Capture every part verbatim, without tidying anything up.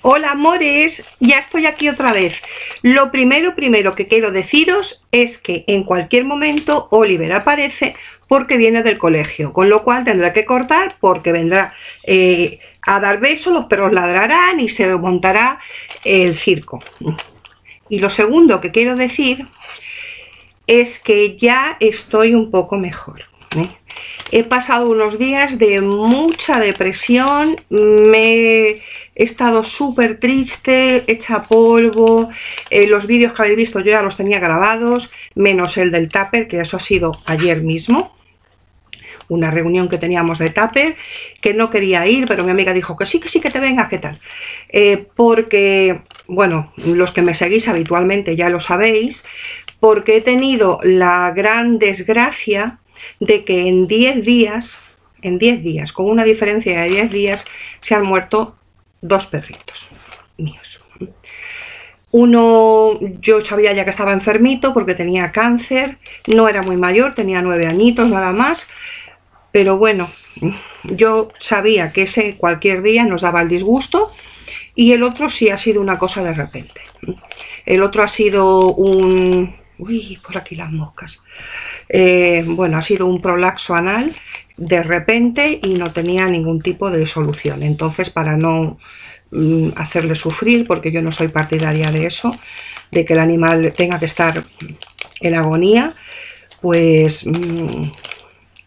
Hola amores, ya estoy aquí otra vez. Lo primero, primero que quiero deciros es que en cualquier momento Oliver aparece porque viene del colegio, con lo cual tendrá que cortar porque vendrá eh, a dar besos, los perros ladrarán y se montará el circo. Y lo segundo que quiero decir es que ya estoy un poco mejor, ¿eh? He pasado unos días de mucha depresión, me... he estado súper triste, hecha polvo, eh, los vídeos que habéis visto yo ya los tenía grabados, menos el del tupper, que eso ha sido ayer mismo, una reunión que teníamos de tupper, que no quería ir, pero mi amiga dijo que sí, que sí, que te vengas, ¿qué tal? Eh, porque, bueno, los que me seguís habitualmente ya lo sabéis, porque he tenido la gran desgracia de que en diez días, en diez días, con una diferencia de diez días, se han muerto dos perritos míos. Uno yo sabía ya que estaba enfermito porque tenía cáncer, no era muy mayor, tenía nueve añitos nada más, pero bueno, yo sabía que ese cualquier día nos daba el disgusto. Y el otro sí ha sido una cosa de repente. El otro ha sido un... uy, por aquí las moscas. Eh, bueno, ha sido un prolapso anal de repente y no tenía ningún tipo de solución. Entonces, para no mm, hacerle sufrir, porque yo no soy partidaria de eso, de que el animal tenga que estar en agonía, pues mm,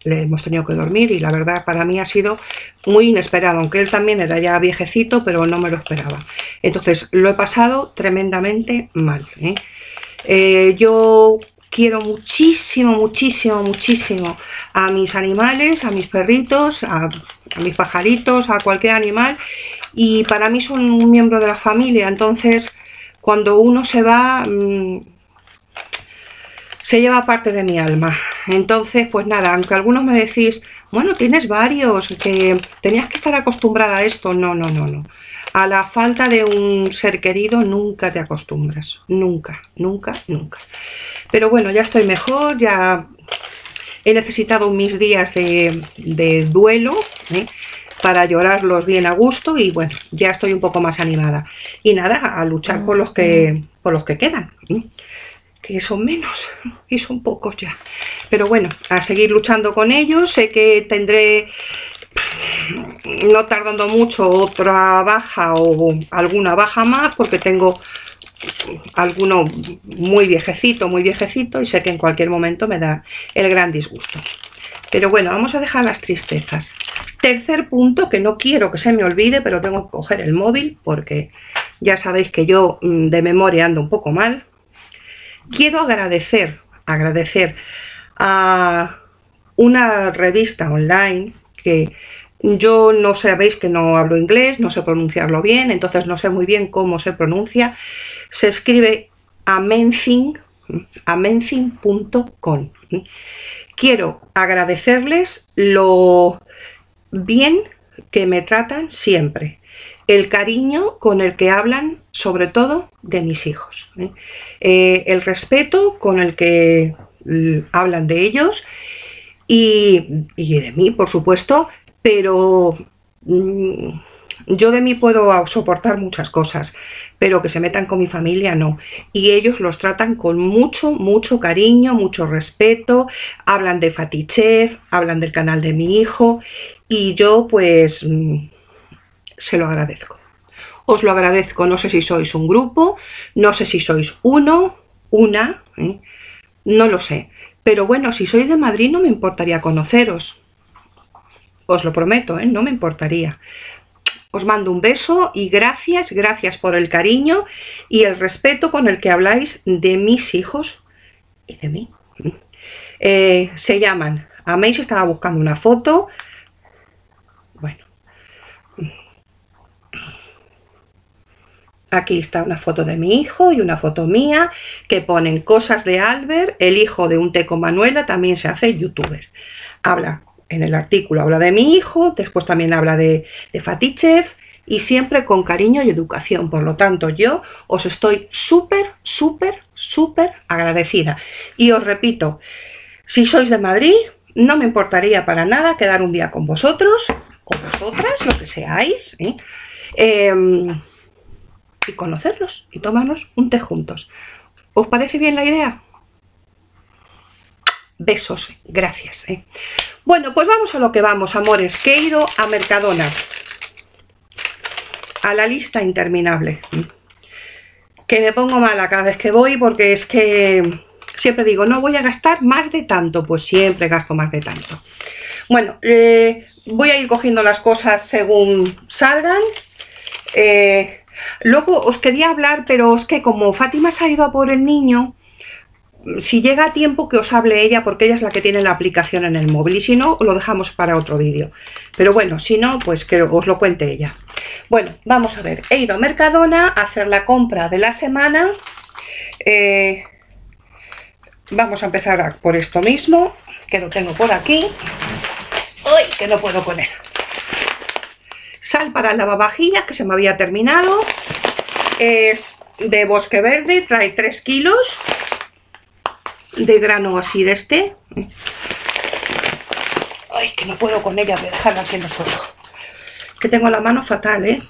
le hemos tenido que dormir. Y la verdad, para mí ha sido muy inesperado, aunque él también era ya viejecito, pero no me lo esperaba. Entonces, lo he pasado tremendamente mal, ¿eh? Eh, yo... quiero muchísimo, muchísimo, muchísimo a mis animales, a mis perritos, a, a mis pajaritos, a cualquier animal. Y para mí son un miembro de la familia. Entonces, cuando uno se va, mmm, se lleva parte de mi alma. Entonces, pues nada, aunque algunos me decís, bueno, tienes varios, que tenías que estar acostumbrada a esto. No, no, no, no. A la falta de un ser querido nunca te acostumbras. Nunca, nunca, nunca. Pero bueno, ya estoy mejor, ya he necesitado mis días de, de duelo, ¿eh? Para llorarlos bien a gusto, y bueno, ya estoy un poco más animada. Y nada, a luchar por los que, por los que quedan, ¿eh? Que son menos y son pocos ya. Pero bueno, a seguir luchando con ellos. Sé que tendré, no tardando mucho, otra baja o alguna baja más, porque tengo... alguno muy viejecito, muy viejecito, y sé que en cualquier momento me da el gran disgusto. Pero bueno, vamos a dejar las tristezas. Tercer punto, que no quiero que se me olvide, pero tengo que coger el móvil porque ya sabéis que yo de memoria ando un poco mal. Quiero agradecer, agradecer a una revista online que... yo no sabéis que no hablo inglés, no sé pronunciarlo bien, entonces no sé muy bien cómo se pronuncia. Se escribe amazing, amazing punto com. Quiero agradecerles lo bien que me tratan siempre, el cariño con el que hablan, sobre todo de mis hijos, eh, el respeto con el que hablan de ellos y, y de mí, por supuesto. Pero yo de mí puedo soportar muchas cosas, pero que se metan con mi familia no. Y ellos los tratan con mucho, mucho cariño, mucho respeto. Hablan de Fatichef, hablan del canal de mi hijo, y yo pues se lo agradezco. Os lo agradezco, no sé si sois un grupo, no sé si sois uno, una, ¿eh? No lo sé. Pero bueno, si sois de Madrid no me importaría conoceros. Os lo prometo, ¿eh? No me importaría. Os mando un beso y gracias, gracias por el cariño y el respeto con el que habláis de mis hijos y de mí. Eh, se llaman... Améis estaba buscando una foto. Bueno. Aquí está una foto de mi hijo y una foto mía, que ponen cosas de Albert, el hijo de Un Té con Manuela, también se hace youtuber. Habla... en el artículo habla de mi hijo, después también habla de, de Fatichef, y siempre con cariño y educación. Por lo tanto, yo os estoy súper, súper, súper agradecida. Y os repito, si sois de Madrid, no me importaría para nada quedar un día con vosotros, o vosotras, lo que seáis, ¿eh? Eh, y conocerlos y tomarnos un té juntos. ¿Os parece bien la idea? Besos, gracias. ¿eh? Bueno, pues vamos a lo que vamos, amores, que he ido a Mercadona. A la lista interminable. Que me pongo mala cada vez que voy, porque es que siempre digo, no voy a gastar más de tanto, pues siempre gasto más de tanto. Bueno, eh, voy a ir cogiendo las cosas según salgan. Eh, luego os quería hablar, pero es que como Fátima se ha ido a por el niño, si llega a tiempo que os hable ella, porque ella es la que tiene la aplicación en el móvil, y si no, lo dejamos para otro vídeo. Pero bueno, si no, pues que os lo cuente ella. Bueno, vamos a ver, he ido a Mercadona a hacer la compra de la semana. eh, Vamos a empezar por esto mismo, que lo tengo por aquí. ¡Uy! Que no puedo poner. Sal para el lavavajillas, que se me había terminado. Es de Bosque Verde, trae tres kilos de grano así de este. Ay, que no puedo con ella, voy a dejarla aquí en los ojos, que tengo la mano fatal, ¿eh?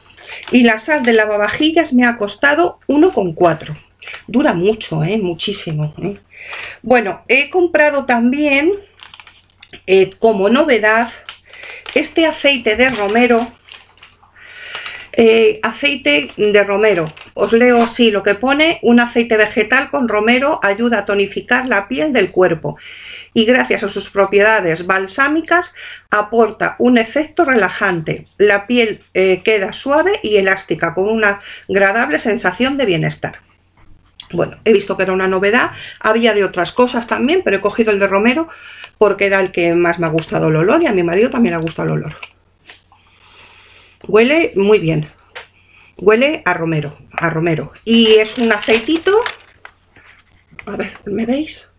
Y la sal de lavavajillas me ha costado uno con cuatro. Dura mucho, ¿eh? Muchísimo. ¿eh? Bueno, he comprado también, eh, como novedad, este aceite de romero. Eh, aceite de romero, os leo así lo que pone: un aceite vegetal con romero ayuda a tonificar la piel del cuerpo y gracias a sus propiedades balsámicas aporta un efecto relajante. La piel eh, queda suave y elástica con una agradable sensación de bienestar. Bueno, he visto que era una novedad, había de otras cosas también, pero he cogido el de romero porque era el que más me ha gustado el olor y a mi marido también le ha gustado el olor. Huele muy bien, huele a romero, a romero. Y es un aceitito, a ver, ¿me veis?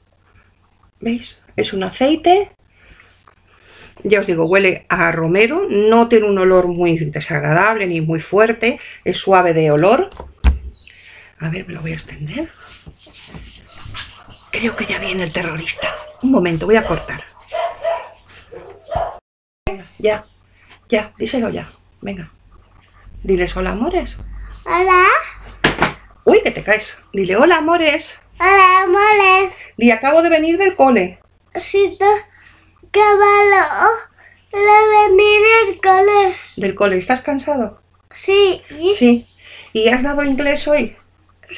¿Veis? Es un aceite, ya os digo, huele a romero, no tiene un olor muy desagradable ni muy fuerte, es suave de olor. A ver, me lo voy a extender. Creo que ya viene el terrorista. Un momento, voy a cortar. Venga, ya, ya, díselo ya. Venga, diles hola, amores. Hola. Uy, que te caes. Dile hola, amores. Hola, amores. Di, acabo de venir del cole. Sí, caballo, de venir del cole. Del cole, ¿estás cansado? Sí. Sí. ¿Y has dado inglés hoy?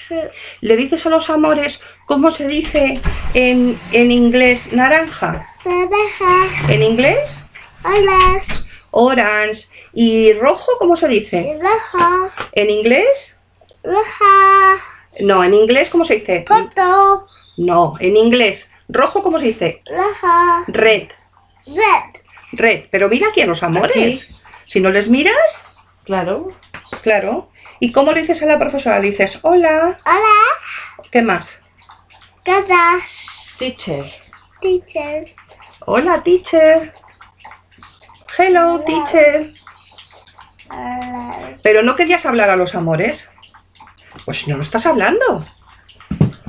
Sí. ¿Le dices a los amores cómo se dice en, en inglés naranja? Naranja. ¿En inglés? Orange. Orange. ¿Y rojo cómo se dice? Rojo. ¿En inglés? Roja. No, en inglés ¿cómo se dice? Corto. No, en inglés. ¿Rojo cómo se dice? Roja. Red. Red. Red. Pero mira aquí a los amores. Aquí. Si no les miras. Claro. Claro. ¿Y cómo le dices a la profesora? Le dices, hola. Hola. ¿Qué más? ¿Qué más? Teacher. Teacher. Hola, teacher. Hello, hola, teacher. Hola. ¿Pero no querías hablar a los amores? Pues no lo estás hablando.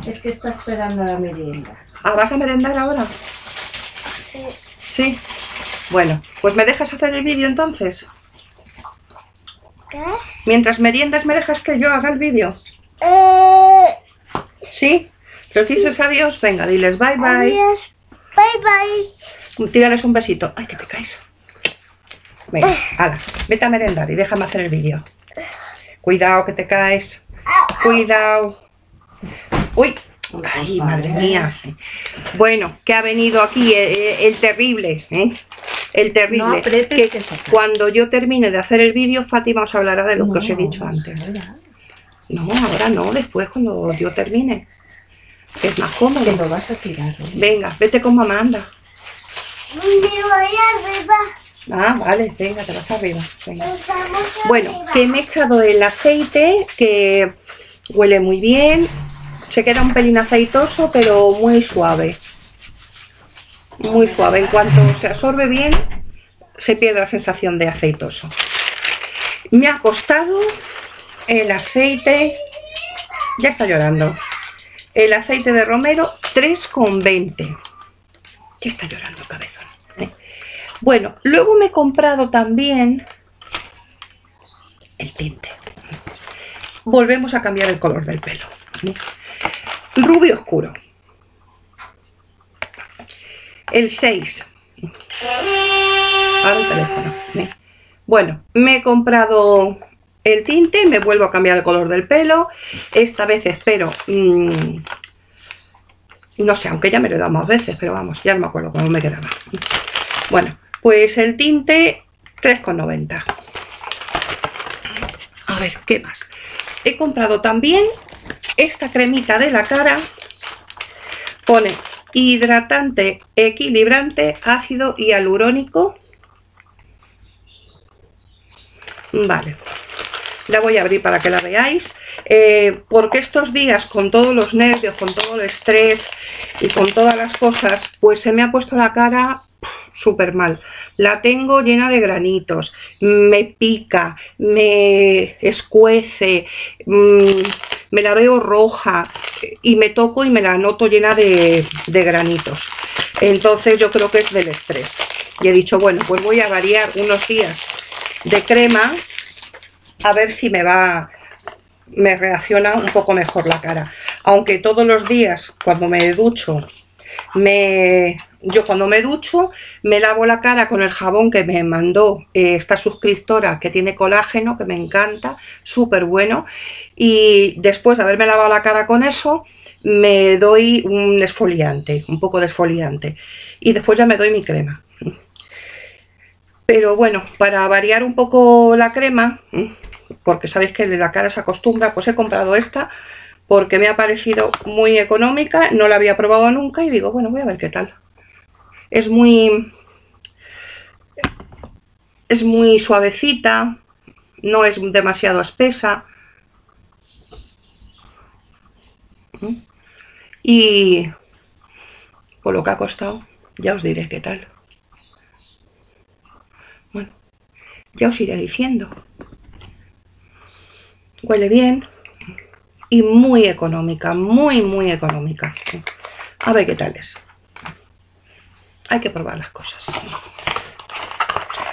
Es que está esperando la merienda. Ah, ¿vas a merendar ahora? Sí. Sí. Bueno, pues ¿me dejas hacer el vídeo entonces? ¿Qué? Mientras meriendas, ¿me dejas que yo haga el vídeo? Eh... ¿Sí? ¿Les dices adiós? Venga, diles bye bye. Adiós. Bye bye. Tírales un besito. Ay, que te caes. Venga, ala, vete a merendar y déjame hacer el vídeo. Cuidado que te caes. Cuidado. Uy. Ay, madre mía. Bueno, que ha venido aquí el, el terrible, ¿eh? El terrible. No apretes, que cuando yo termine de hacer el vídeo, Fátima os hablará de lo no, que os he dicho antes. Ahora. No, ahora no, después cuando yo termine. Es más cómodo. Te lo vas a tirar, ¿eh? Venga, vete con mamá, anda. Me voy arriba. Ah, vale, venga, te vas arriba. Venga. Bueno, arriba. Que me he echado el aceite, que huele muy bien. Se queda un pelín aceitoso, pero muy suave. Muy suave. En cuanto se absorbe bien, se pierde la sensación de aceitoso. Me ha costado el aceite... Ya está llorando. El aceite de romero, tres con veinte. Ya está llorando el cabezón, ¿eh? Bueno, luego me he comprado también el tinte. volvemos a cambiar el color del pelo. Rubio oscuro. El seis. Para el teléfono. Bueno, me he comprado el tinte, me vuelvo a cambiar el color del pelo. Esta vez espero... Mmm, no sé, aunque ya me lo he dado más veces, pero vamos, ya no me acuerdo cómo me quedaba. Bueno, pues el tinte tres con noventa. A ver, ¿qué más? He comprado también esta cremita de la cara. Pone hidratante, equilibrante, ácido hialurónico. Vale, la voy a abrir para que la veáis, eh, porque estos días con todos los nervios, con todo el estrés y con todas las cosas, pues se me ha puesto la cara súper mal. La tengo llena de granitos, me pica, me escuece, mmm, me la veo roja y me toco y me la noto llena de, de granitos. Entonces yo creo que es del estrés. Y he dicho, bueno, pues voy a variar unos días de crema a ver si me va, me reacciona un poco mejor la cara. Aunque todos los días cuando me ducho, me, yo cuando me ducho me lavo la cara con el jabón que me mandó eh, esta suscriptora, que tiene colágeno, que me encanta, súper bueno. Y después de haberme lavado la cara con eso, me doy un exfoliante, un poco de exfoliante, y después ya me doy mi crema. Pero bueno, para variar un poco la crema, porque sabéis que la cara se acostumbra, pues he comprado esta porque me ha parecido muy económica, no la había probado nunca y digo, bueno, voy a ver qué tal. Es muy, es muy suavecita, no es demasiado espesa. Y por lo que ha costado, ya os diré qué tal. Ya os iré diciendo. Huele bien y muy económica, muy muy económica. A ver qué tal es. Hay que probar las cosas.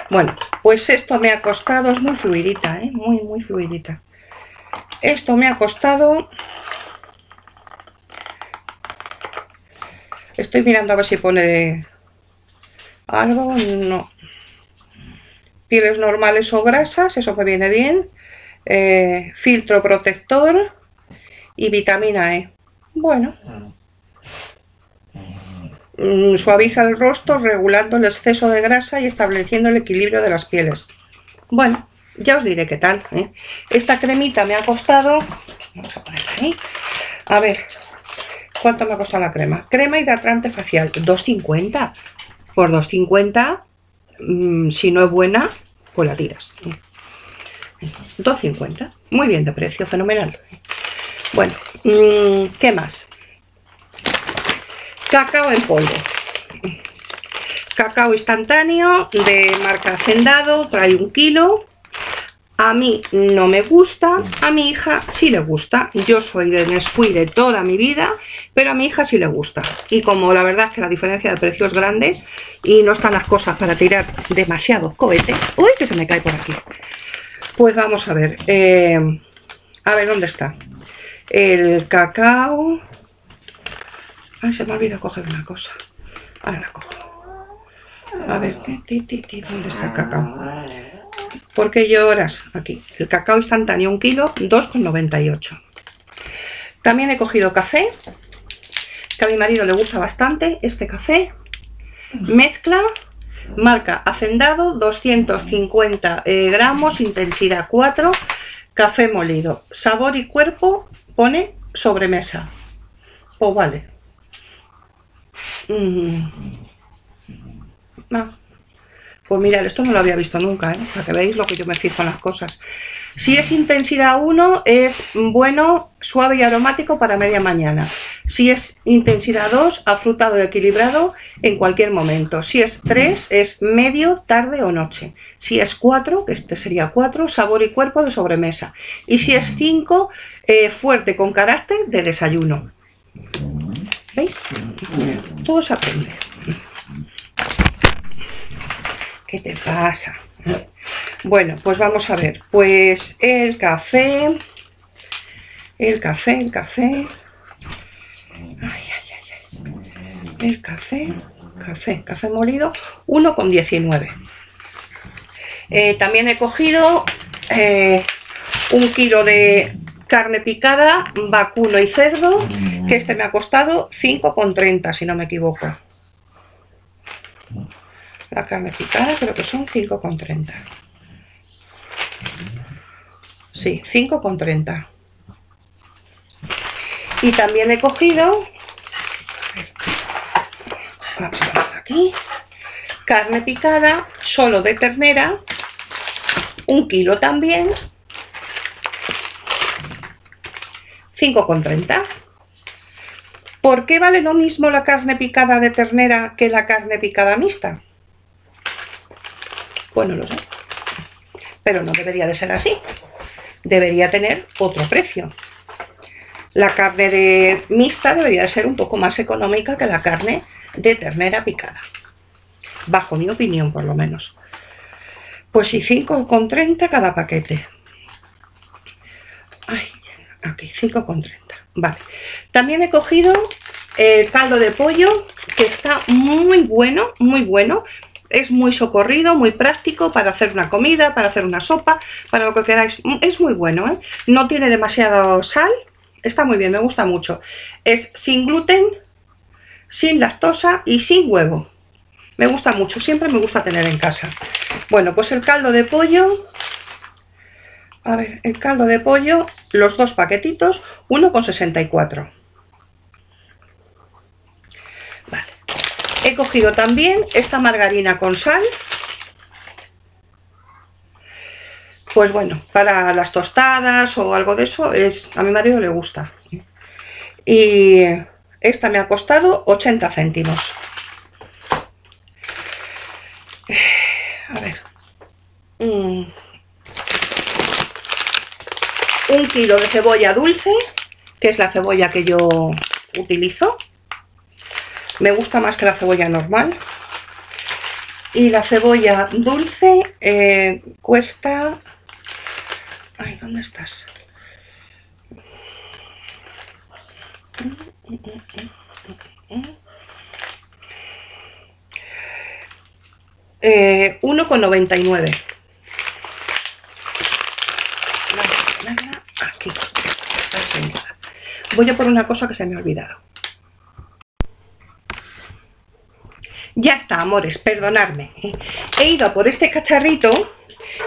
Bueno, pues esto me ha costado, es muy fluidita, ¿eh? Muy muy fluidita. Esto me ha costado... Estoy mirando a ver si pone algo, no... Pieles normales o grasas, eso me viene bien. Eh, filtro protector y vitamina E. Bueno. Mm, suaviza el rostro regulando el exceso de grasa y estableciendo el equilibrio de las pieles. Bueno, ya os diré qué tal, ¿eh? Esta cremita me ha costado... Vamos a ponerla ahí. A ver, ¿cuánto me ha costado la crema? Crema hidratante facial, dos cincuenta. Por dos cincuenta... Si no es buena, pues la tiras. Dos cincuenta, muy bien de precio, fenomenal. Bueno, ¿qué más? Cacao en polvo, cacao instantáneo de marca Hacendado, trae un kilo. A mí no me gusta, a mi hija sí le gusta. Yo soy de Nesquik de toda mi vida, pero a mi hija sí le gusta. Y como la verdad es que la diferencia de precios es grande y no están las cosas para tirar demasiados cohetes... ¡Uy, que se me cae por aquí! Pues vamos a ver... Eh, a ver, ¿dónde está? El cacao... Ay, se me ha olvidado coger una cosa. Ahora la cojo. A ver... ¿Dónde está el cacao? ¿Por qué lloras? Aquí, el cacao instantáneo, un kilo, dos con noventa y ocho. También he cogido café, que a mi marido le gusta bastante este café. Mezcla, marca Hacendado, doscientos cincuenta eh, gramos, intensidad cuatro, café molido. Sabor y cuerpo, pone sobremesa. Pues vale. Mm. Ah. Pues mirad, esto no lo había visto nunca, ¿eh? Para que veáis lo que yo me fijo en las cosas. Si es intensidad uno, es bueno, suave y aromático para media mañana. Si es intensidad dos, afrutado y equilibrado en cualquier momento. Si es tres, es medio, tarde o noche. Si es cuatro, que este sería cuatro, sabor y cuerpo de sobremesa. Y si es cinco, eh, fuerte con carácter de desayuno. ¿Veis? Todo se aprende. ¿Qué te pasa? Bueno, pues vamos a ver. Pues el café, El café, el café. Ay, ay, ay, ay. El café, café, café molido, uno con diecinueve. Eh, también he cogido eh, un kilo de carne picada, vacuno y cerdo, que este me ha costado cinco con treinta, si no me equivoco. La carne picada creo que son cinco con treinta. Sí, cinco con treinta. Y también he cogido aquí carne picada solo de ternera, un kilo también, cinco con treinta. ¿Por qué vale lo mismo la carne picada de ternera que la carne picada mixta? Pues no lo sé, pero no debería de ser así, debería tener otro precio. La carne de mixta debería de ser un poco más económica que la carne de ternera picada, bajo mi opinión por lo menos. Pues sí, cinco con treinta cada paquete. Ay, aquí, cinco con treinta. Vale. También he cogido el caldo de pollo, que está muy bueno, muy bueno. Es muy socorrido, muy práctico para hacer una comida, para hacer una sopa, para lo que queráis. Es muy bueno, ¿eh? No tiene demasiada sal. Está muy bien, me gusta mucho. Es sin gluten, sin lactosa y sin huevo. Me gusta mucho, siempre me gusta tener en casa. Bueno, pues el caldo de pollo... A ver, el caldo de pollo, los dos paquetitos, uno con sesenta y cuatro. Vale. He cogido también esta margarina con sal. Pues bueno, para las tostadas o algo de eso, es, a mi marido le gusta. Y esta me ha costado ochenta céntimos. A ver... Mm. Un kilo de cebolla dulce, que es la cebolla que yo utilizo. Me gusta más que la cebolla normal. Y la cebolla dulce eh, cuesta... Ay, ¿dónde estás? Eh, uno con noventa y nueve. Aquí. Voy a por una cosa que se me ha olvidado. Ya está, amores, perdonadme. He ido a por este cacharrito,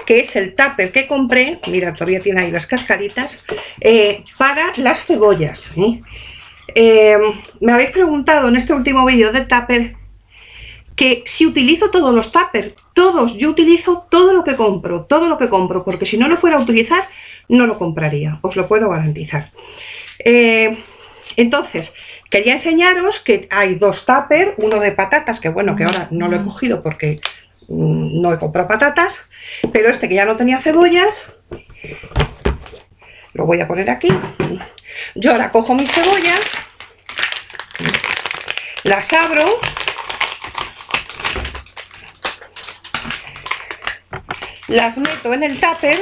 que es el tupper que compré. Mira, todavía tiene ahí las cascaritas. Eh, para las cebollas. ¿eh? Eh, me habéis preguntado en este último vídeo del tupper que si utilizo todos los tuppers, todos, yo utilizo todo lo que compro, todo lo que compro, porque si no lo fuera a utilizar, no lo compraría, os lo puedo garantizar. Eh, entonces, quería enseñaros que hay dos tuppers, uno de patatas, que bueno, que ahora no lo he cogido porque mmm, no he comprado patatas, pero este que ya no tenía cebollas, lo voy a poner aquí. Yo ahora cojo mis cebollas, las abro, las meto en el tupper,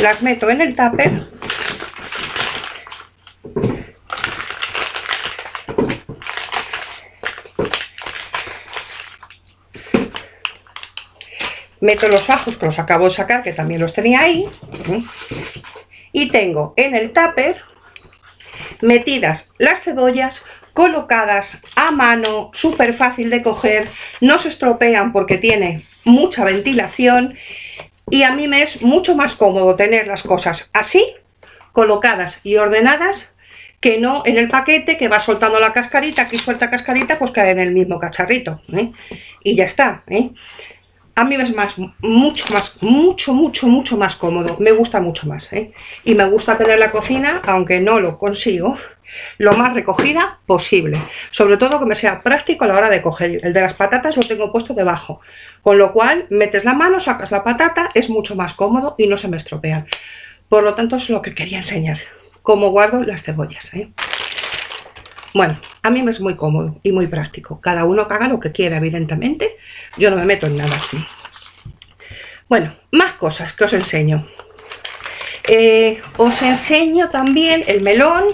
las meto en el tupper meto los ajos que los acabo de sacar, que también los tenía ahí, y tengo en el tupper metidas las cebollas, colocadas a mano, súper fácil de coger, no se estropean porque tiene mucha ventilación, y a mí me es mucho más cómodo tener las cosas así, colocadas y ordenadas, que no en el paquete que va soltando la cascarita, aquí suelta cascarita, pues cae en el mismo cacharrito, ¿eh? Y ya está, ¿eh? A mí me es más, mucho más, mucho, mucho, mucho más cómodo, me gusta mucho más, ¿eh? Y me gusta tener la cocina, aunque no lo consigo, lo más recogida posible, sobre todo que me sea práctico a la hora de coger. El de las patatas lo tengo puesto debajo, con lo cual metes la mano, sacas la patata, es mucho más cómodo y no se me estropean. Por lo tanto, es lo que quería enseñar, cómo guardo las cebollas, ¿eh? Bueno, a mí me es muy cómodo y muy práctico, cada uno haga lo que quiera, evidentemente, yo no me meto en nada. Bueno, más cosas que os enseño. Eh, os enseño también el melón.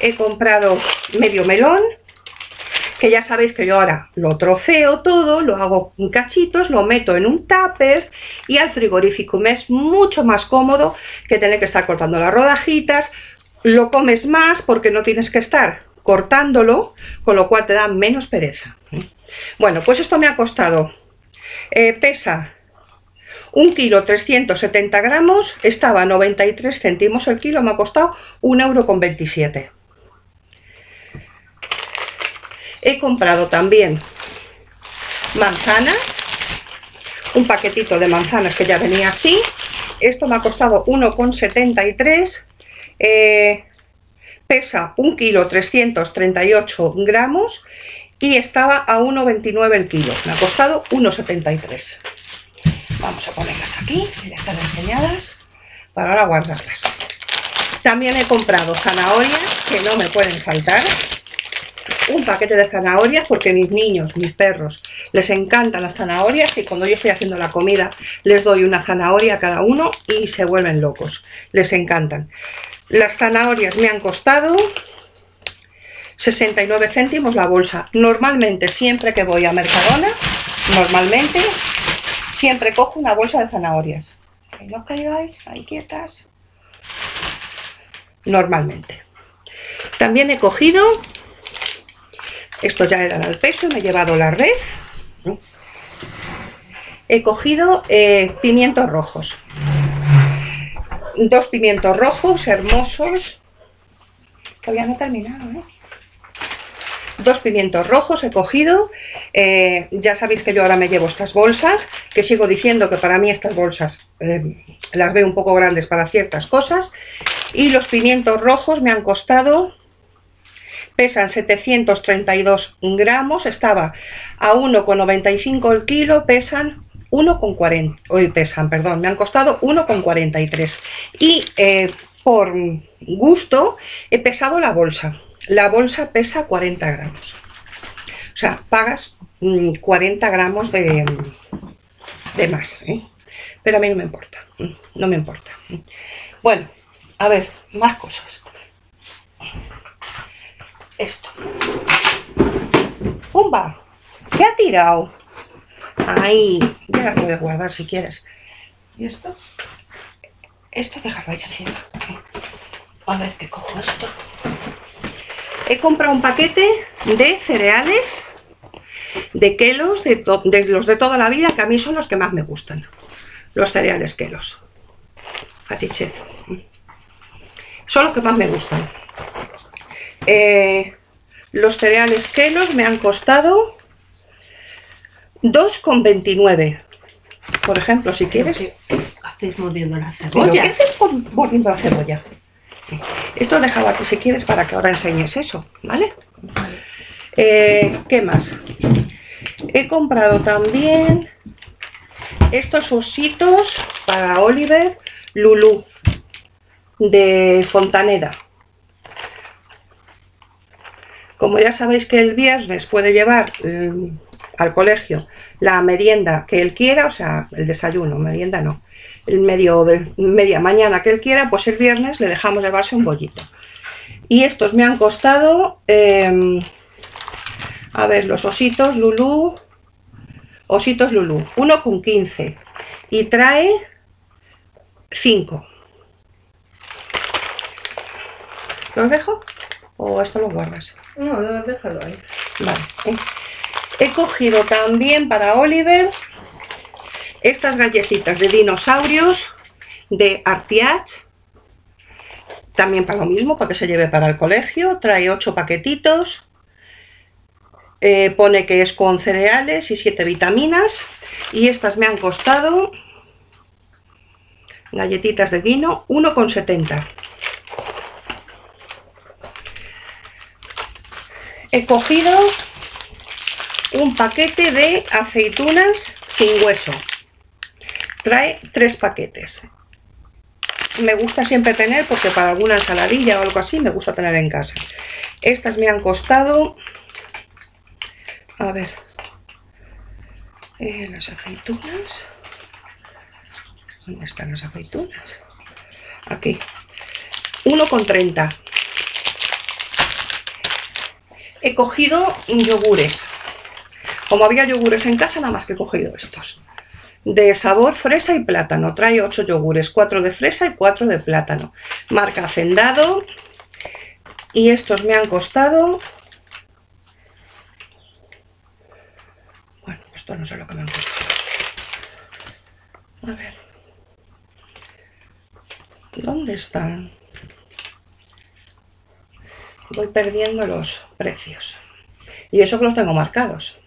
He comprado medio melón, que ya sabéis que yo ahora lo troceo todo, lo hago en cachitos, lo meto en un tupper y al frigorífico. Me es mucho más cómodo que tener que estar cortando las rodajitas. Lo comes más porque no tienes que estar cortándolo, con lo cual te da menos pereza. Bueno, pues esto me ha costado, eh, pesa un kilo trescientos setenta gramos, estaba a noventa y tres céntimos el kilo, me ha costado un euro con veintisiete. He comprado también manzanas, un paquetito de manzanas que ya venía así. Esto me ha costado uno con setenta y tres, eh, pesa un kilo trescientos treinta y ocho gramos y estaba a uno con veintinueve el kilo, me ha costado uno con setenta y tres. Vamos a ponerlas aquí, ya están enseñadas, para ahora guardarlas. También he comprado zanahorias, que no me pueden faltar. Un paquete de zanahorias, porque mis niños, mis perros, les encantan las zanahorias y cuando yo estoy haciendo la comida les doy una zanahoria a cada uno y se vuelven locos. Les encantan. Las zanahorias me han costado sesenta y nueve céntimos la bolsa. Normalmente, siempre que voy a Mercadona, normalmente... siempre cojo una bolsa de zanahorias. No os caigáis, ahí quietas. Normalmente. También he cogido, esto ya eran al peso, me he llevado la red. He cogido eh, pimientos rojos. Dos pimientos rojos hermosos. Todavía no he terminado, ¿eh? Dos pimientos rojos he cogido, eh, ya sabéis que yo ahora me llevo estas bolsas, que sigo diciendo que para mí estas bolsas eh, las veo un poco grandes para ciertas cosas. Y los pimientos rojos me han costado, pesan setecientos treinta y dos gramos, estaba a uno con noventa y cinco el kilo, pesan uno con cuarenta, hoy pesan, perdón, me han costado uno con cuarenta y tres. Y eh, por gusto he pesado la bolsa. La bolsa pesa cuarenta gramos, o sea, pagas cuarenta gramos de, de más, ¿eh? Pero a mí no me importa, no me importa. Bueno, a ver, más cosas. Esto. ¡Pumba! ¿Qué ha tirado? Ahí, ya la puedes guardar si quieres. ¿Y esto? Esto déjalo ahí encima. A ver, ¿qué cojo esto? He comprado un paquete de cereales, de Kelos, de, de los de toda la vida, que a mí son los que más me gustan. Los cereales Kelos. Fatichef. Son los que más me gustan. Eh, los cereales Kelos me han costado dos con veintinueve. Por ejemplo, si quieres... ¿Qué hacéis mordiendo la cebolla? Oye, ¿qué haces mordiendo la cebolla? Esto dejaba aquí si quieres para que ahora enseñes eso, ¿vale? Eh, ¿Qué más? He comprado también estos ositos para Oliver, Lulú, de Fontaneda. Como ya sabéis que el viernes puede llevar eh, al colegio la merienda que él quiera, o sea, el desayuno, merienda no. El medio de media mañana que él quiera, pues el viernes le dejamos llevarse un bollito. Y estos me han costado, eh, a ver, los ositos Lulú, ositos Lulú, uno con quince y trae cinco. ¿Los dejo? ¿O esto lo guardas? No, no, déjalo ahí. Vale. Eh. He cogido también para Oliver... estas galletitas de dinosaurios de Artiach, también para lo mismo, para que se lleve para el colegio. Trae ocho paquetitos, eh, pone que es con cereales y siete vitaminas. Y estas me han costado, galletitas de dino, uno con setenta. He cogido un paquete de aceitunas sin hueso. Trae tres paquetes. Me gusta siempre tener, porque para alguna ensaladilla o algo así me gusta tener en casa. Estas me han costado... a ver... Eh, las aceitunas... ¿Dónde están las aceitunas? Aquí. uno con treinta. He cogido yogures. Como había yogures en casa, nada más que he cogido estos. De sabor fresa y plátano. Trae ocho yogures, cuatro de fresa y cuatro de plátano. Marca Hacendado. Y estos me han costado... Bueno, esto no sé lo que me han costado. A ver. ¿Dónde están? Voy perdiendo los precios. Y eso que los tengo marcados.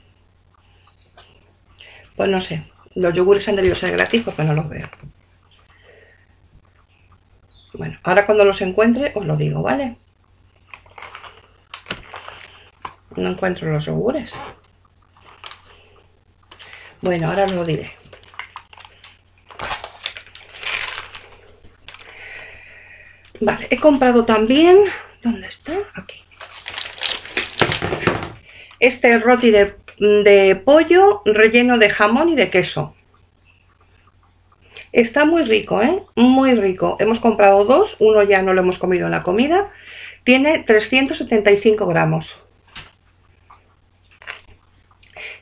Pues no sé. Los yogures han debido ser gratis porque no los veo. Bueno, ahora cuando los encuentre os lo digo, ¿vale? No encuentro los yogures. Bueno, ahora os lo diré. Vale, he comprado también... ¿Dónde está? Aquí. Este roti de, de pollo relleno de jamón y de queso. Está muy rico, ¿eh? Muy rico. Hemos comprado dos, uno ya no lo hemos comido en la comida. Tiene trescientos setenta y cinco gramos.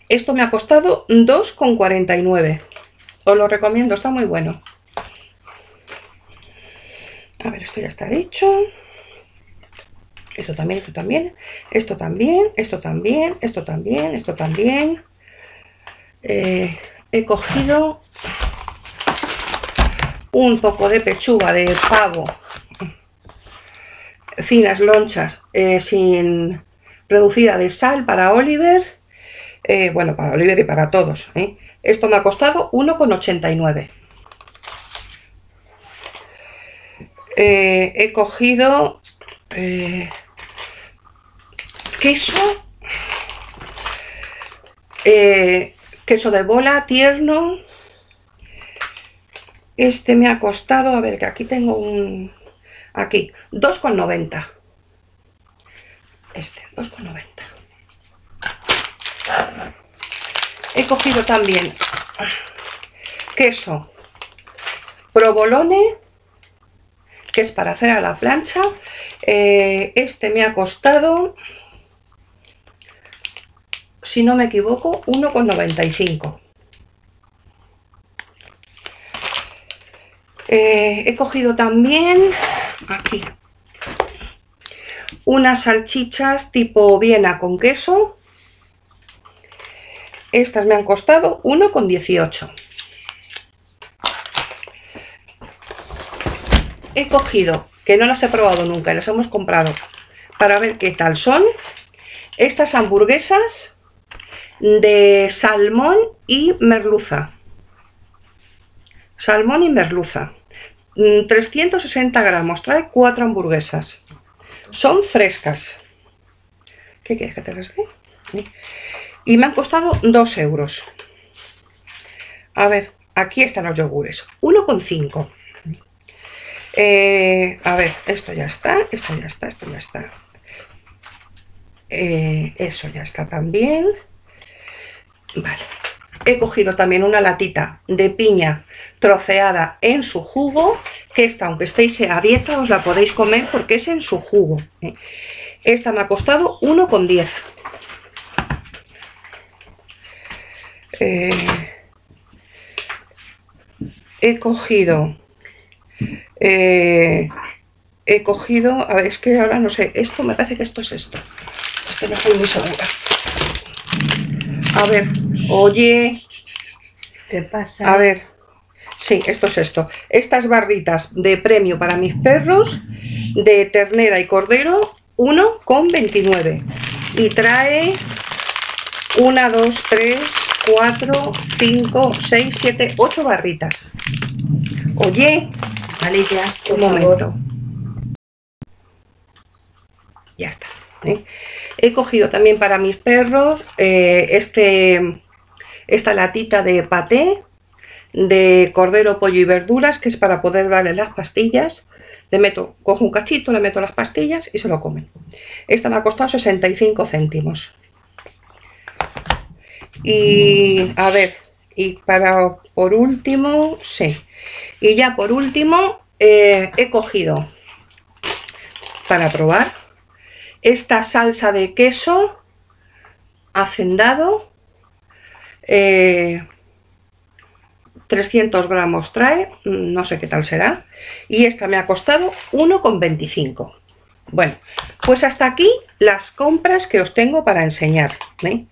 Esto me ha costado dos con cuarenta y nueve. Os lo recomiendo, está muy bueno. A ver, esto ya está dicho. Esto también, esto también, esto también, esto también, esto también, esto también. Eh, he cogido un poco de pechuga de pavo, finas lonchas, eh, sin reducida de sal para Oliver. Eh, bueno, para Oliver y para todos. ¿eh? Esto me ha costado uno con ochenta y nueve. Eh, he cogido... Eh, Queso eh, queso de bola tierno. Este me ha costado, a ver, que aquí tengo un, aquí, dos con noventa. Este, dos con noventa. He cogido también queso provolone, que es para hacer a la plancha. Eh, este me ha costado, si no me equivoco, uno con noventa y cinco. Eh, he cogido también aquí unas salchichas tipo Viena con queso. Estas me han costado uno con dieciocho. He cogido, que no las he probado nunca, las hemos comprado para ver qué tal son, estas hamburguesas de salmón y merluza. Salmón y merluza. trescientos sesenta gramos, trae cuatro hamburguesas. Son frescas. ¿Qué quieres que te las dé? Y me han costado dos euros. A ver, aquí están los yogures. uno con cinco. Eh, a ver, esto ya está, esto ya está, esto ya está. Eh, eso ya está también. Vale. He cogido también una latita de piña troceada en su jugo, que esta, aunque estéis a dieta, os la podéis comer porque es en su jugo. Esta me ha costado uno con diez. Eh, he cogido... Eh, he cogido, a ver, es que ahora no sé, esto me parece que esto es esto, esto no estoy muy segura. A ver, oye, ¿qué pasa? A ver, sí, esto es esto, estas barritas de premio para mis perros de ternera y cordero, uno con veintinueve, y trae una, dos, tres, cuatro, cinco, seis, siete, ocho barritas. Oye, Alicia, un momento. Ya está. ¿eh? He cogido también para mis perros eh, este, esta latita de paté de cordero, pollo y verduras, que es para poder darle las pastillas. Le meto, cojo un cachito, le meto las pastillas y se lo comen. Esta me ha costado sesenta y cinco céntimos. Y a ver, y para por último, sí. Y ya por último eh, he cogido para probar esta salsa de queso Hacendado, eh, trescientos gramos trae, no sé qué tal será, y esta me ha costado uno con veinticinco. Bueno, pues hasta aquí las compras que os tengo para enseñar, ¿eh?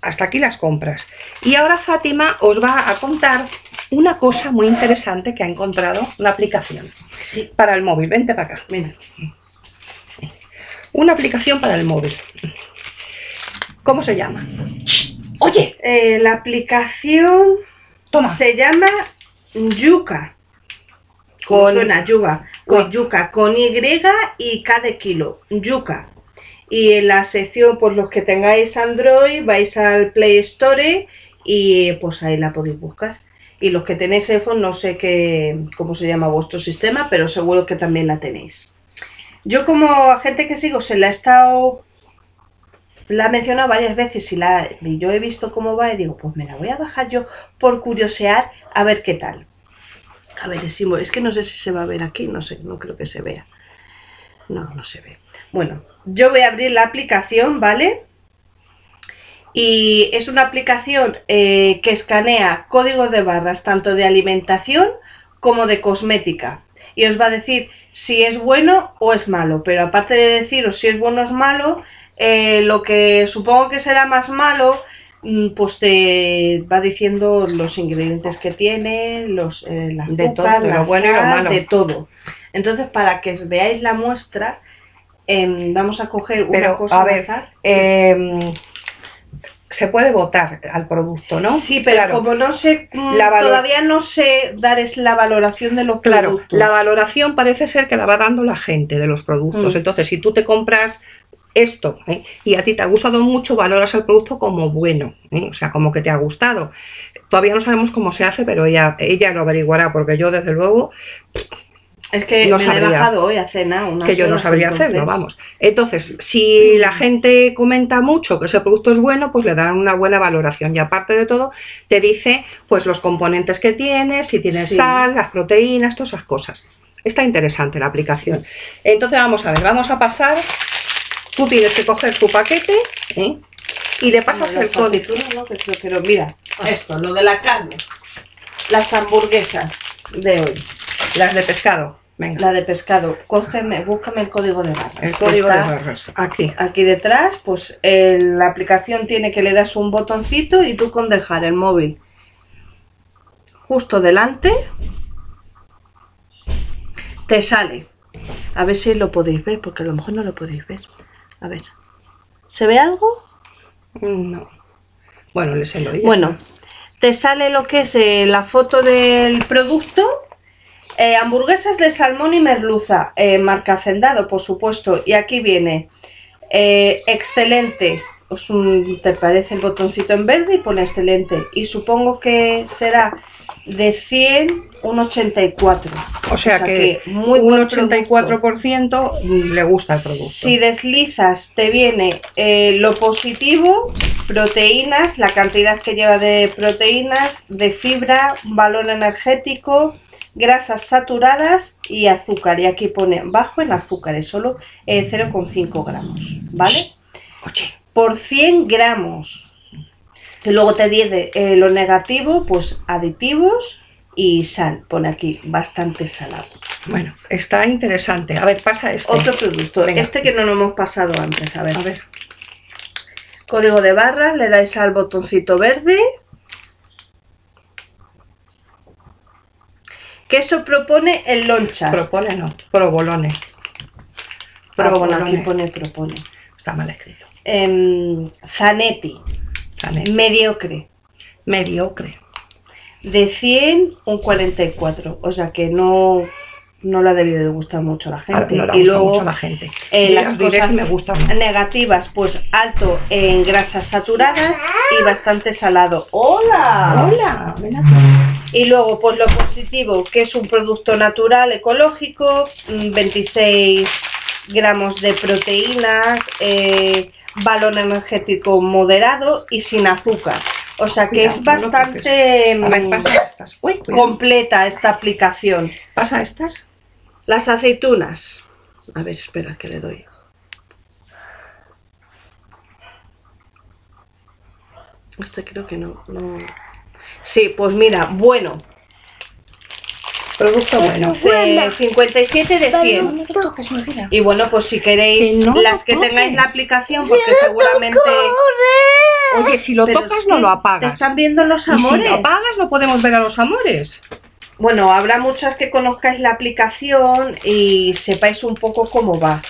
Hasta aquí las compras. Y ahora Fátima os va a contar una cosa muy interesante que ha encontrado, una aplicación, sí, para el móvil. Vente para acá, ven. Una aplicación para el móvil. ¿Cómo se llama? Oye, eh, la aplicación Toma. se llama Yuka. Con suena Yuka, con Yuka, con Y y K de kilo, Yuka. Y en la sección, pues los que tengáis Android, vais al Play Store y pues ahí la podéis buscar. Y los que tenéis iPhone, no sé qué, cómo se llama vuestro sistema, pero seguro que también la tenéis. Yo como gente que sigo, se la he estado, la he mencionado varias veces y, la, y yo he visto cómo va y digo, pues me la voy a bajar yo por curiosear a ver qué tal. A ver, decimos, es que no sé si se va a ver aquí, no sé, no creo que se vea. No, no se ve. Bueno, yo voy a abrir la aplicación, ¿vale? Y es una aplicación eh, que escanea códigos de barras tanto de alimentación como de cosmética. Y os va a decir si es bueno o es malo, pero aparte de deciros si es bueno o es malo, eh, lo que supongo que será más malo, pues te va diciendo los ingredientes que tiene, los, eh, la azúcar, de todo, lo la bueno sal, y lo malo. De todo. Entonces, para que veáis la muestra, eh, vamos a coger pero, una cosa. A ver, eh, se puede votar al producto, ¿no? Sí, pero claro, como no sé, todavía no sé dar es la valoración de los claro, productos. Claro, la valoración parece ser que la va dando la gente de los productos. Mm. Entonces, si tú te compras esto, ¿eh? Y a ti te ha gustado mucho, valoras el producto como bueno, ¿eh? O sea, como que te ha gustado. Todavía no sabemos cómo se hace, pero ella, ella lo averiguará, porque yo desde luego... Es que no me sabría, he bajado hoy a cena una que yo no sabría hacerlo, vamos. Entonces, si la gente comenta mucho que ese producto es bueno, pues le dan una buena valoración. Y aparte de todo, te dice pues los componentes que tiene, si tiene sí. sal, las proteínas, todas esas cosas. Está interesante la aplicación. Entonces, vamos a ver, vamos a pasar. Tú tienes que coger tu paquete, ¿eh? Y le pasas bueno, el código. No, pero mira, esto, lo de la carne, las hamburguesas de hoy, las de pescado. Venga. La de pescado, cógeme, búscame el código de barras. El código de barras, aquí. Aquí detrás, pues eh, la aplicación tiene que le das un botoncito y tú con dejar el móvil justo delante, te sale. A ver si lo podéis ver, porque a lo mejor no lo podéis ver. A ver, ¿se ve algo? No. Bueno, les lo digo. Bueno, te sale lo que es eh, la foto del producto. Eh, hamburguesas de salmón y merluza, eh, marca Hacendado, por supuesto. Y aquí viene eh, excelente, pues un, te parece el botoncito en verde y pone excelente. Y supongo que será de cien, un ochenta y cuatro. O sea, o sea que, que muy un ochenta y cuatro por ciento le gusta el producto. Si deslizas te viene eh, lo positivo, proteínas, la cantidad que lleva de proteínas, de fibra, valor energético, grasas saturadas y azúcar. Y aquí pone bajo en azúcar, es solo eh, cero coma cinco gramos, ¿vale? Oye. Por cien gramos. Y luego te dice eh, lo negativo, pues aditivos y sal. Pone aquí bastante salado. Bueno, está interesante. A ver, pasa este. Otro producto. Venga. Este que no nos hemos pasado antes. A ver. A ver. Código de barras, le dais al botoncito verde. Queso propone en lonchas. Propone no, provolone. Provolone. Ah, bueno, aquí pone propone. Está mal escrito. Eh, Zanetti. Zanetti. Mediocre. Mediocre. De cien, un cuarenta y cuatro. O sea que no, no la ha debido de gustar mucho a la gente. No la y gusta luego, mucho a la gente. Eh, las cosas me gustan negativas, pues alto en grasas saturadas y bastante salado. ¡Hola! ¡Hola! Ven aquí. Y luego, pues lo positivo, que es un producto natural, ecológico, veintiséis gramos de proteínas, eh, valor energético moderado y sin azúcar. O sea que Cuidado, es bastante no ver, pasa estas. Uy, completa esta aplicación. ¿Pasa estas? Las aceitunas. A ver, espera, que le doy. Este creo que no, no. Sí, pues mira, bueno. Producto bueno. De cincuenta y siete de cien. Y bueno, pues si queréis, las que tengáis la aplicación, porque seguramente... Oye, si lo tocas no lo apagas. Te están viendo los amores. Si lo apagas no podemos ver a los amores. Bueno, habrá muchas que conozcáis la aplicación y sepáis un poco cómo va.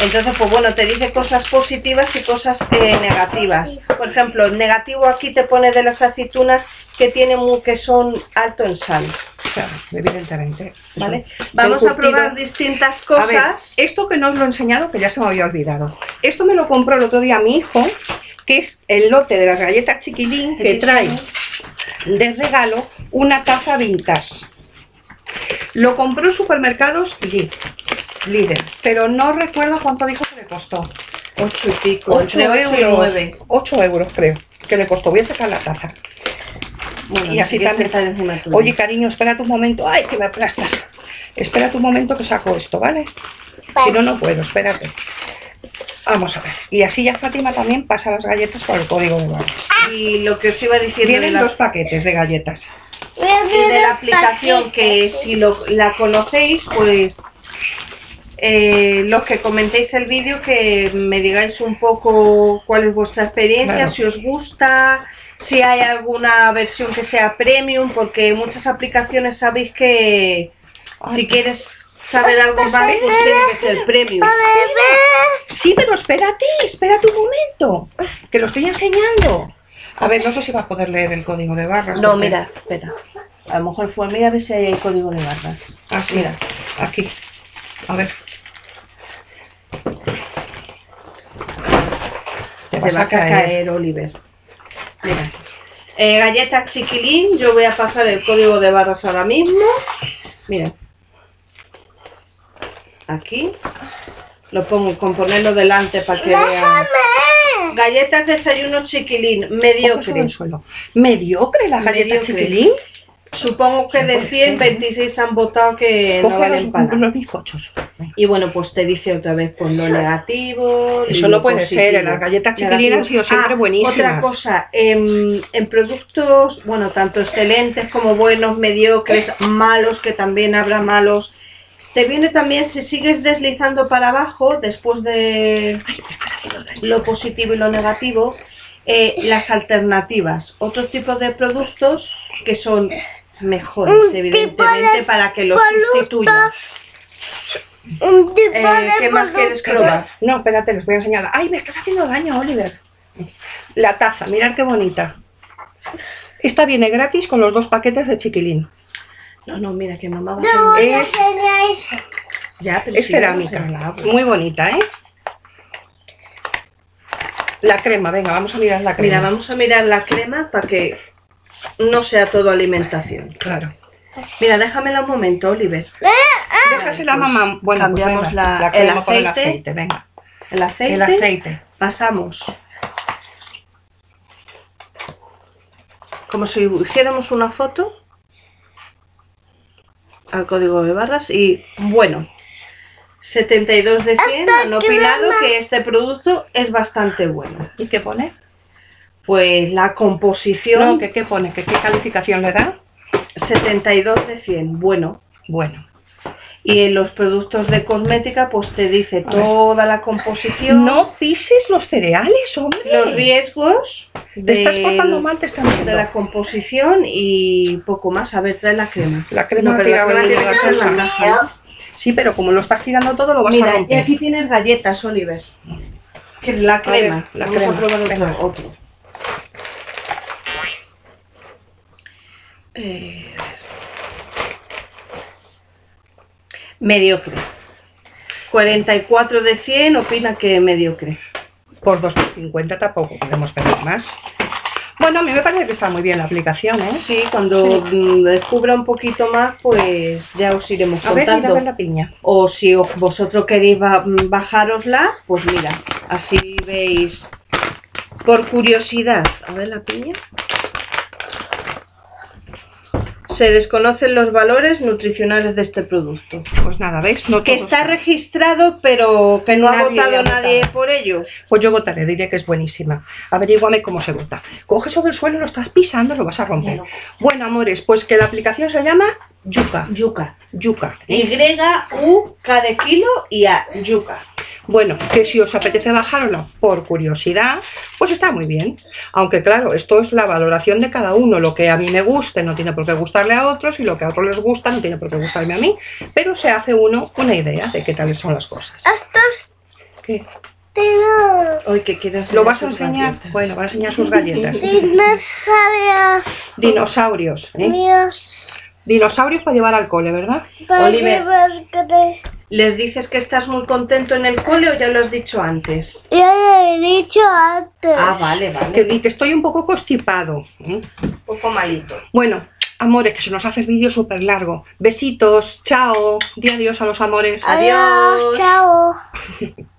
Entonces, pues bueno, te dice cosas positivas y cosas eh, negativas. Por ejemplo, negativo aquí te pone de las aceitunas que tienen que son alto en sal. Claro, evidentemente. ¿Vale? Vamos a probar distintas cosas. A ver, esto que no os lo he enseñado, que ya se me había olvidado. Esto me lo compró el otro día mi hijo, que es el lote de las galletas Chiquilín, que trae de regalo una taza vintage. Lo compró en supermercados y... Líder, pero no recuerdo cuánto dijo que le costó. Ocho y pico, ocho euros. ocho euros creo que le costó. Voy a sacar la taza. Bueno, y así también. Oye, cariño, espera un momento. Ay, que me aplastas. Espera un momento que saco esto, ¿vale? Vale. Si no, no puedo, espérate. Vamos a ver. Y así ya Fátima también pasa las galletas por el código de barras. Y lo que os iba diciendo. Tienen la... dos paquetes de galletas. Y de la aplicación, que si lo, la conocéis, pues... Eh, los que comentéis el vídeo, que me digáis un poco cuál es vuestra experiencia, claro. Si os gusta, si hay alguna versión que sea premium, porque muchas aplicaciones sabéis que si quieres saber algo más, pues tiene que ser premium. Sí, pero espérate, espérate un momento, que lo estoy enseñando. A ver, no sé si va a poder leer el código de barras. No, porque... mira, espera, a lo mejor fue, mira a ver si hay código de barras. Ah, sí, mira, aquí. A ver. Te vas, Te vas a, caer. a caer, Oliver. Mira. Eh, galletas Chiquilín. Yo voy a pasar el código de barras ahora mismo. Mira. Aquí. Lo pongo con ponerlo delante para que vean. Galletas desayuno Chiquilín. Mediocre. Suelo. Mediocre las galletas Chiquilín. Supongo que de cien, veintiséis han votado que no valen para los bizcochos. Y bueno, pues te dice otra vez pues lo negativo. Eso no puede ser, las galletas Chiquilín han sido siempre buenísimas. Otra cosa, en, en productos, bueno, tanto excelentes como buenos, mediocres, malos, que también habrá malos. Te viene también, si sigues deslizando para abajo, después de lo positivo y lo negativo, eh, las alternativas, otros tipos de productos que son... mejores, evidentemente, para que los sustituyas. Eh, ¿Qué más quieres probar? No, espérate, les voy a enseñar. ¡Ay, me estás haciendo daño, Oliver! La taza, mirad qué bonita. Esta viene gratis con los dos paquetes de Chiquilín. No, no, mira que mamá va a hacer... No, es... Ya, pero es si cerámica, la... muy bonita, ¿eh? La crema, venga, vamos a mirar la crema. Mira, vamos a mirar la crema para que... no sea todo alimentación. Claro. Mira, déjamela un momento, Oliver. Déjasela, pues, mamá. Bueno, cambiamos pues venga, la, la crema el aceite, por el aceite. Venga. El aceite. El aceite. Pasamos. Como si hiciéramos una foto al código de barras. Y bueno, setenta y dos de cien han opinado que este producto es bastante bueno. ¿Y qué pone? Pues la composición... No, ¿qué, qué pone? ¿Qué, ¿Qué calificación le da? setenta y dos de cien, bueno. Bueno. Y en los productos de cosmética, pues te dice a toda ver. la composición... No pises los cereales, hombre. Los riesgos... Te de, estás portando mal, te están viendo. De la composición y poco más. A ver, trae la crema. La crema, no, pero la crema tiene que ser la caja. Sí, pero como lo estás tirando todo, lo vas Mira, a romper. Y aquí tienes galletas, Oliver. Que la crema. A ver, la Vamos crema. a probar otro. Venga. otro. Eh, mediocre. Cuarenta y cuatro de cien opina que mediocre. Por dos cincuenta tampoco podemos pedir más. Bueno, a mí me parece que está muy bien la aplicación, ¿eh? Sí, cuando sí. descubra un poquito más, pues ya os iremos a contando. Ver, mira, a ver la piña. O si vosotros queréis bajárosla, pues mira, así veis. Por curiosidad. A ver la piña. se desconocen los valores nutricionales de este producto. Pues nada, ¿veis? No que está sabe. registrado, pero que no nadie ha votado ha nadie votado. por ello. Pues yo votaré, diría que es buenísima. Averíguame cómo se vota. Coge sobre el suelo, lo estás pisando, lo vas a romper. No. Bueno, amores, pues que la aplicación se llama Yuka. Yuka. Yuka. Y U K de kilo y A. Yuka. Bueno, que si os apetece bajarla por curiosidad, pues está muy bien. Aunque claro, esto es la valoración de cada uno. Lo que a mí me guste no tiene por qué gustarle a otros, y lo que a otros les gusta no tiene por qué gustarme a mí. Pero se hace uno una idea de qué tal son las cosas. Estos... ¿Qué? Tengo... Ay, ¿qué quieres? ¿Lo vas a enseñar? Galletas. Bueno, vas a enseñar sus galletas. Dinosaurios. Dinosaurios, ¿eh? Dios. Dinosaurios para llevar al cole, ¿verdad? Para Oliver. ¿Les dices que estás muy contento en el cole o ya lo has dicho antes? Ya lo he dicho antes. Ah, vale, vale. Que, que estoy un poco constipado. ¿Eh? Un poco malito. Bueno, amores, que se nos hace el vídeo súper largo. Besitos, chao. Di adiós a los amores. Adiós, adiós, chao.